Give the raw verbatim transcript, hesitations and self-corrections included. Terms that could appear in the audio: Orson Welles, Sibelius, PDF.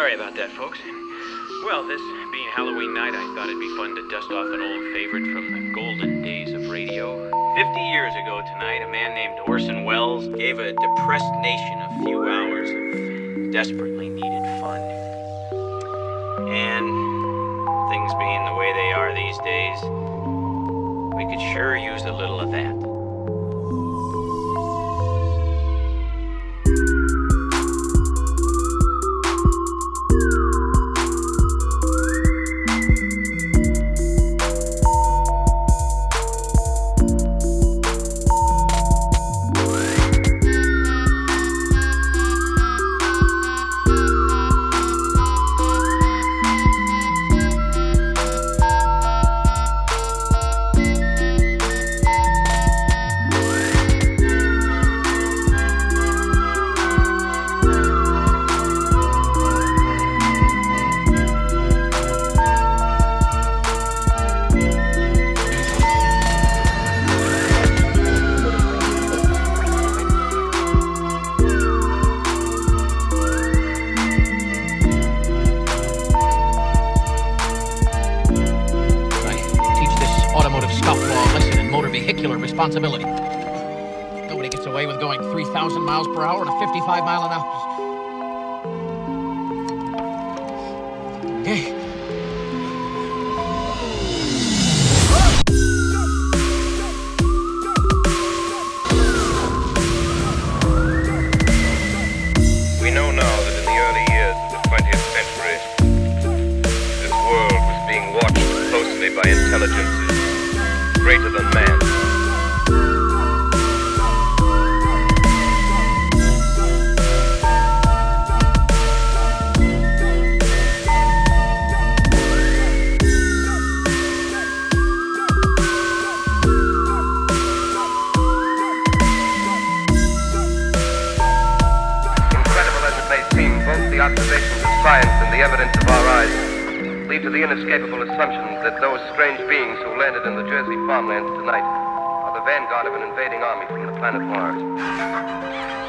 Sorry about that, folks. Well, this being Halloween night, I thought it'd be fun to dust off an old favorite from the golden days of radio. Fifty years ago tonight, a man named Orson Welles gave a depressed nation a few hours of desperately needed fun. And things being the way they are these days, we could sure use a little of that. Responsibility. Nobody gets away with going three thousand miles per hour at a fifty-five mile an hour. Okay. We know now that in the early years of the twentieth century, this world was being watched closely by intelligences greater than man. Observations of science and the evidence of our eyes lead to the inescapable assumption that those strange beings who landed in the Jersey farmlands tonight are the vanguard of an invading army from the planet Mars.